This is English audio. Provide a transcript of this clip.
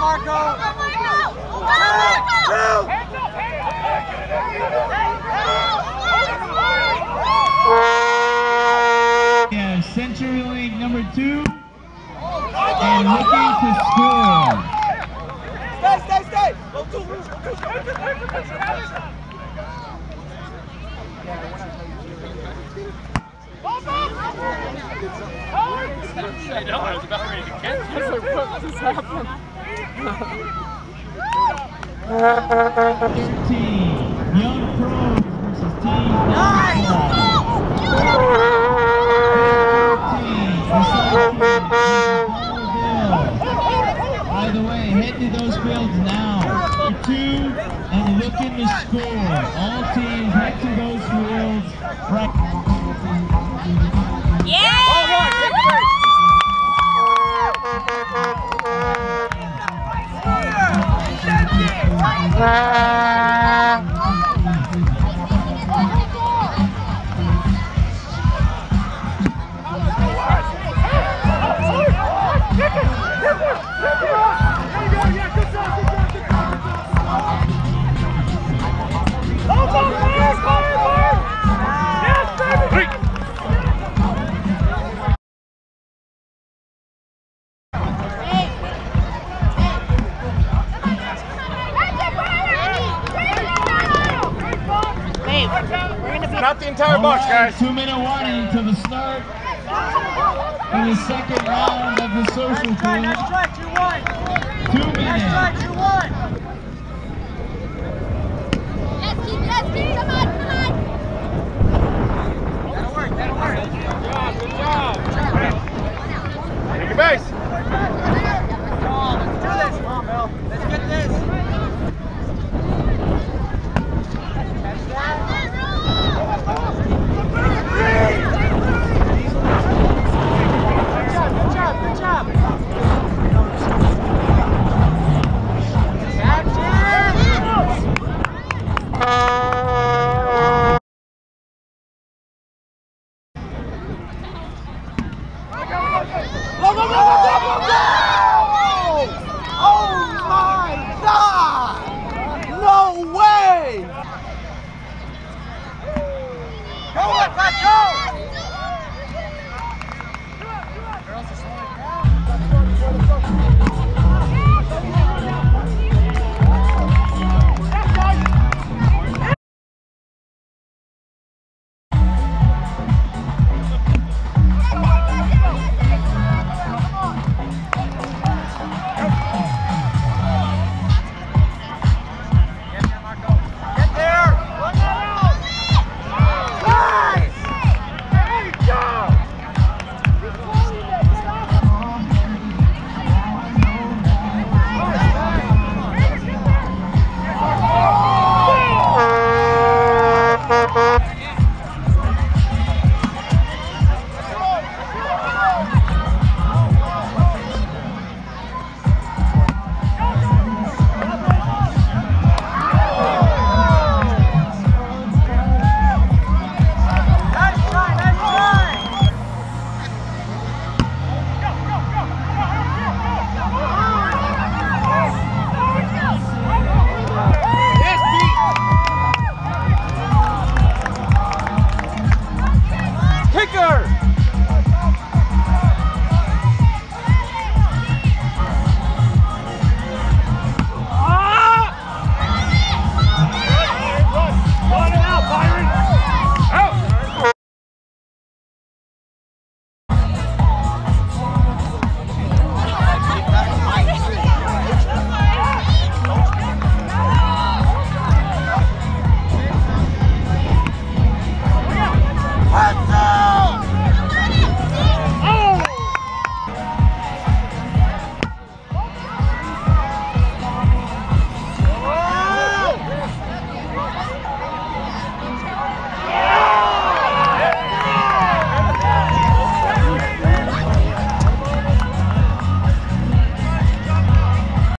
Marco! I know, I was about ready to catch you. I was like, what just happened? Your team, Young Pros versus Team Nice. By the way, head to those fields now. For two, and looking to score. All teams head to those fields right. Yeah! Not the entire box, guys. 2 minute warning to the start in the second round of the social pool. 2 minutes.